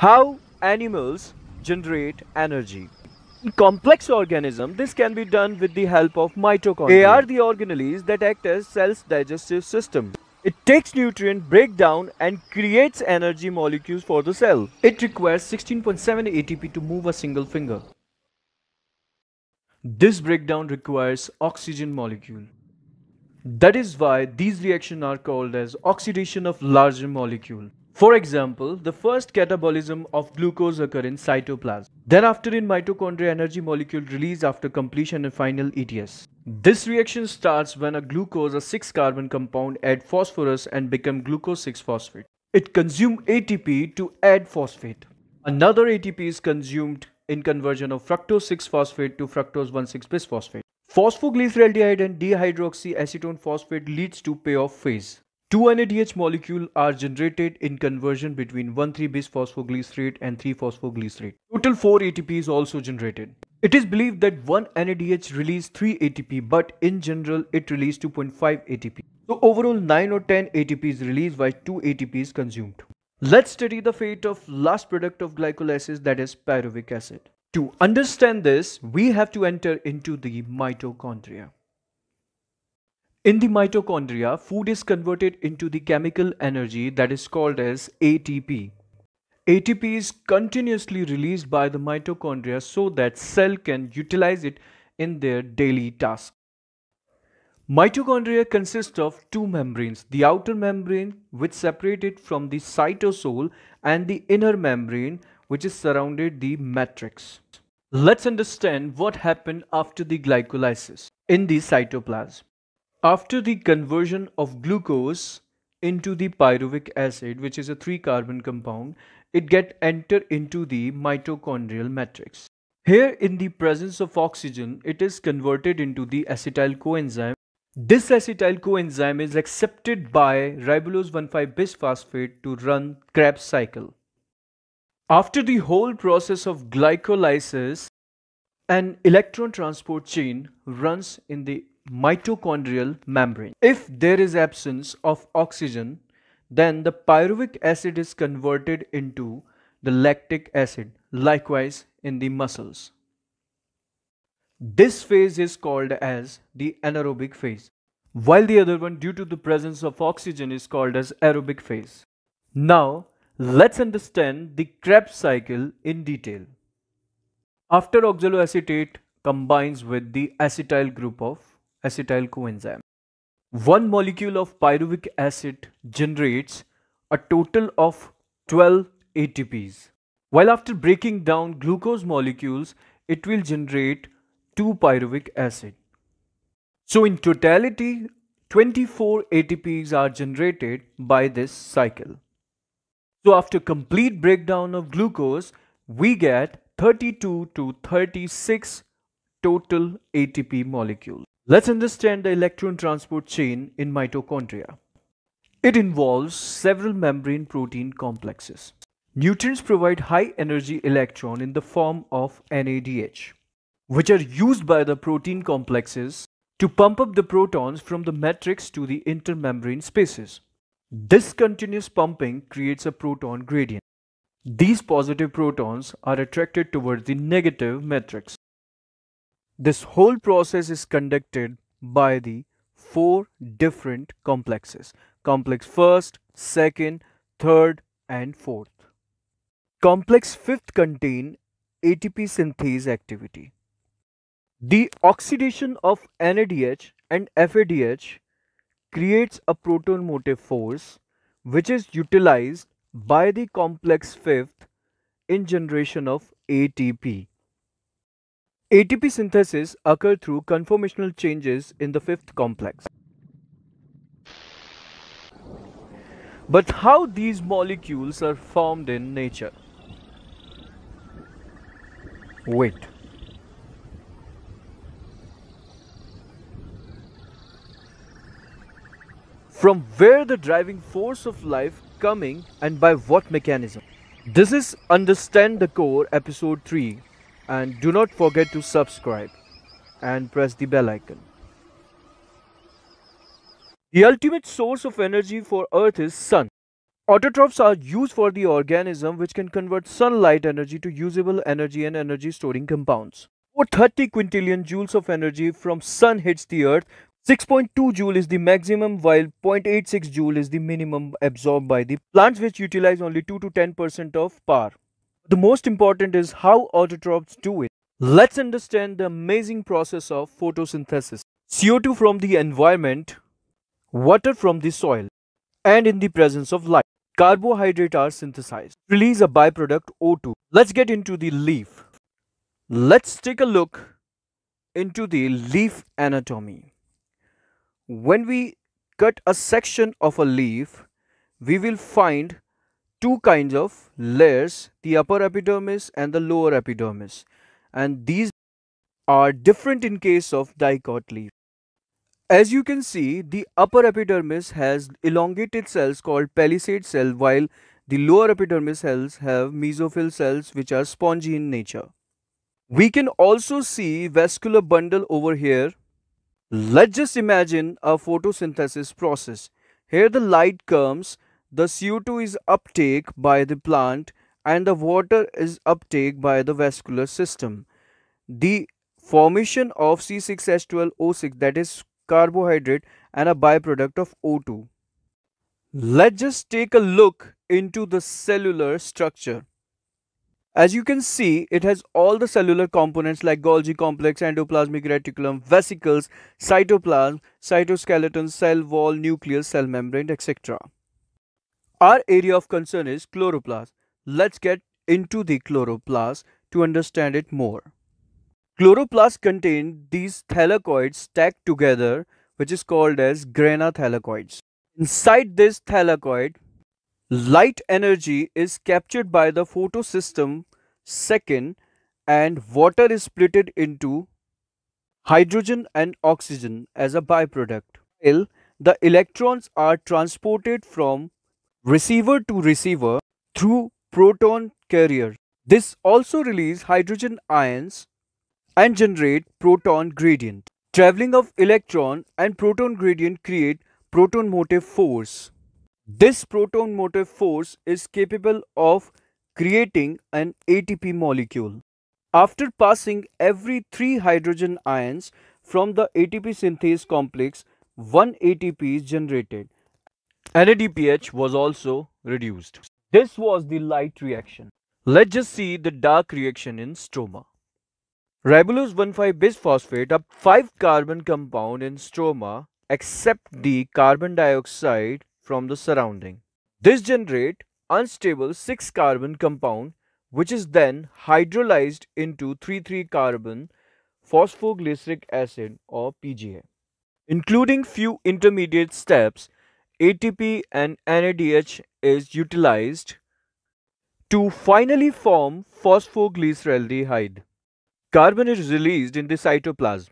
How animals generate energy. In complex organism, this can be done with the help of mitochondria. They are the organelles that act as cells' digestive system. It takes nutrient breakdown and creates energy molecules for the cell. It requires 16.7 ATP to move a single finger. This breakdown requires oxygen molecule. That is why these reactions are called as oxidation of larger molecule. For example, the first catabolism of glucose occurs in cytoplasm. Then after in mitochondria, energy molecule release after completion and final ETS. This reaction starts when a glucose, a 6-carbon compound, add phosphorus and become glucose 6-phosphate. It consumes ATP to add phosphate. Another ATP is consumed in conversion of fructose 6-phosphate to fructose 1,6-bisphosphate. Phosphoglyceraldehyde and dihydroxyacetone phosphate leads to payoff phase. Two NADH molecules are generated in conversion between 1,3-bisphosphoglycerate and 3-phosphoglycerate. Total 4 ATP is also generated. It is believed that one NADH releases 3 ATP, but in general it releases 2.5 ATP. So overall 9 or 10 ATP is released while 2 ATP is consumed. Let's study the fate of last product of glycolysis, that is pyruvic acid. To understand this, we have to enter into the mitochondria. In the mitochondria, food is converted into the chemical energy that is called as ATP. ATP is continuously released by the mitochondria so that cell can utilize it in their daily task. Mitochondria consist of two membranes, the outer membrane which separates it from the cytosol and the inner membrane which is surrounded the matrix. Let's understand what happened after the glycolysis in the cytoplasm. After the conversion of glucose into the pyruvic acid, which is a 3-carbon compound, it gets entered into the mitochondrial matrix. Here in the presence of oxygen, it is converted into the acetyl coenzyme. This acetyl coenzyme is accepted by ribulose 1,5-bisphosphate to run Krebs cycle. After the whole process of glycolysis, an electron transport chain runs in the mitochondrial membrane. If there is absence of oxygen, then the pyruvic acid is converted into the lactic acid, likewise in the muscles. This phase is called as the anaerobic phase, while the other one, due to the presence of oxygen, is called as aerobic phase. Now let's understand the Krebs cycle in detail. After oxaloacetate combines with the acetyl group of acetyl coenzyme, one molecule of pyruvic acid generates a total of 12 ATPs, while after breaking down glucose molecules, it will generate 2 pyruvic acid. So in totality, 24 ATPs are generated by this cycle. So after complete breakdown of glucose, we get 32 to 36 total ATP molecules. Let's understand the electron transport chain in mitochondria. It involves several membrane protein complexes. Nutrients provide high energy electron in the form of NADH, which are used by the protein complexes to pump up the protons from the matrix to the intermembrane spaces. This continuous pumping creates a proton gradient. These positive protons are attracted towards the negative matrix. This whole process is conducted by the 4 different complexes. Complex 1st, 2nd, 3rd and 4th. Complex 5th contain ATP synthase activity. The oxidation of NADH and FADH creates a proton motive force which is utilized by the complex 5th in generation of ATP. ATP synthesis occurs through conformational changes in the 5th complex. But how these molecules are formed in nature? Wait. From where the driving force of life coming and by what mechanism? This is Understand The Core episode 3. And do not forget to subscribe and press the bell icon. The ultimate source of energy for Earth is Sun. Autotrophs are used for the organism which can convert sunlight energy to usable energy and energy storing compounds. 430 quintillion joules of energy from sun hits the earth. 6.2 joule is the maximum, while 0.86 joule is the minimum absorbed by the plants, which utilize only 2 to 10% of power. The most important is how autotrophs do it. Let's understand the amazing process of photosynthesis. CO2 from the environment, water from the soil, and in the presence of light, carbohydrates are synthesized. Release a byproduct O2. Let's get into the leaf. Let's take a look into the leaf anatomy. When we cut a section of a leaf, we will find two kinds of layers, the upper epidermis and the lower epidermis, and these are different in case of dicot leaf. As you can see, the upper epidermis has elongated cells called palisade cell, while the lower epidermis cells have mesophyll cells which are spongy in nature. We can also see vascular bundle over here. Let's just imagine a photosynthesis process. Here the light comes, the CO2 is uptake by the plant and the water is uptake by the vascular system. The formation of C6H12O6, that is carbohydrate, and a byproduct of O2. Let's just take a look into the cellular structure. As you can see, it has all the cellular components like Golgi complex, endoplasmic reticulum, vesicles, cytoplasm, cytoskeleton, cell wall, nucleus, cell membrane, etc. Our area of concern is chloroplast. Let's get into the chloroplast to understand it more. Chloroplasts contain these thylakoids stacked together, which is called as granathylakoids. Inside this thylakoid, light energy is captured by the photosystem second, and water is splitted into hydrogen and oxygen as a byproduct. While the electrons are transported from receiver to receiver through proton carrier. This also releases hydrogen ions and generate proton gradient. Traveling of electron and proton gradient create proton motive force. This proton motive force is capable of creating an ATP molecule. After passing every 3 hydrogen ions from the ATP synthase complex, 1 ATP is generated. NADPH was also reduced. This was the light reaction. Let's just see the dark reaction in stroma. Ribulose 1,5-bisphosphate, a 5-carbon compound in stroma, accepts the carbon dioxide from the surrounding. This generates unstable 6-carbon compound, which is then hydrolyzed into 3,3-carbon phosphoglyceric acid or PGA. Including few intermediate steps, ATP and NADH is utilized to finally form phosphoglyceraldehyde. Carbon is released in the cytoplasm.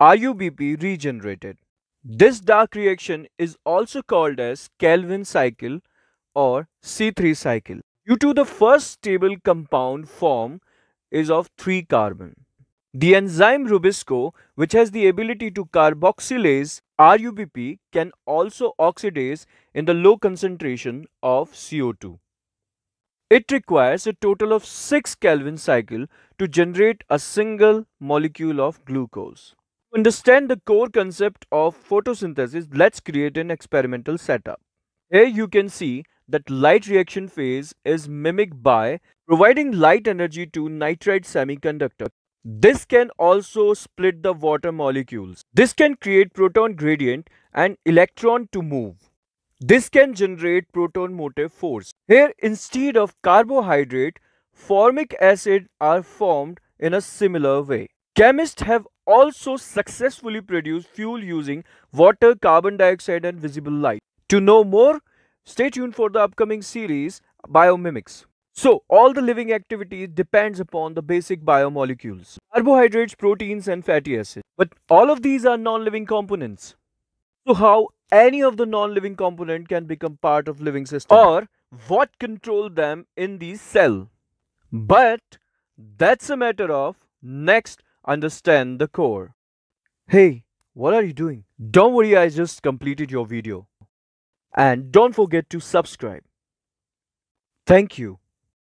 RuBP regenerated. This dark reaction is also called as Calvin cycle or C3 cycle due to the first stable compound form is of 3 carbon. The enzyme rubisco, which has the ability to carboxylase RuBP, can also oxidize in the low concentration of CO2. It requires a total of 6 Calvin cycle to generate a single molecule of glucose. To understand the core concept of photosynthesis, let's create an experimental setup. Here you can see that light reaction phase is mimicked by providing light energy to nitride semiconductor. This can also split the water molecules. This can create proton gradient and electron to move. This can generate proton motive force. Here, instead of carbohydrate, formic acid are formed in a similar way. Chemists have also successfully produced fuel using water, carbon dioxide, and visible light. To know more, stay tuned for the upcoming series, Biomimics. So, all the living activities depends upon the basic biomolecules, carbohydrates, proteins, and fatty acids. But all of these are non-living components. So how any of the non-living component can become part of living system or what control them in the cell. But that's a matter of next Understand the Core. Hey, what are you doing? Don't worry, I just completed your video. And don't forget to subscribe. Thank you.